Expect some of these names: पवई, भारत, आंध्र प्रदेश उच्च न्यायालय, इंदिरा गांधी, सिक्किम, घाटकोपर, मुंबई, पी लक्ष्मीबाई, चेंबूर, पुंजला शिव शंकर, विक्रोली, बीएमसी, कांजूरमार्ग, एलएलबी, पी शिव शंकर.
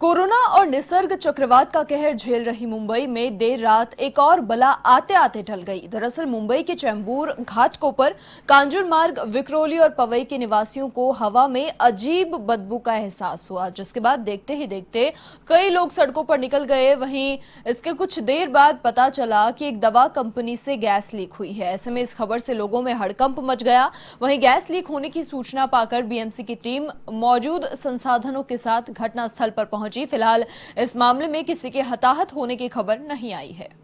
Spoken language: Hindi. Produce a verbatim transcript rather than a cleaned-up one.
कोरोना और निसर्ग चक्रवात का कहर झेल रही मुंबई में देर रात एक और बला आते आते ढल गई। दरअसल मुंबई के चेंबूर, घाटकोपर, कांजूरमार्ग, विक्रोली और पवई के निवासियों को हवा में अजीब बदबू का एहसास हुआ, जिसके बाद देखते ही देखते कई लोग सड़कों पर निकल गए। वहीं इसके कुछ देर बाद पता चला कि एक दवा कंपनी से गैस लीक हुई है। ऐसे में इस खबर से लोगों में हड़कंप मच गया। वहीं गैस लीक होने की सूचना पाकर बीएमसी की टीम मौजूद संसाधनों के साथ घटनास्थल पर पहुंची। फिलहाल इस मामले में किसी के हताहत होने की खबर नहीं आई है।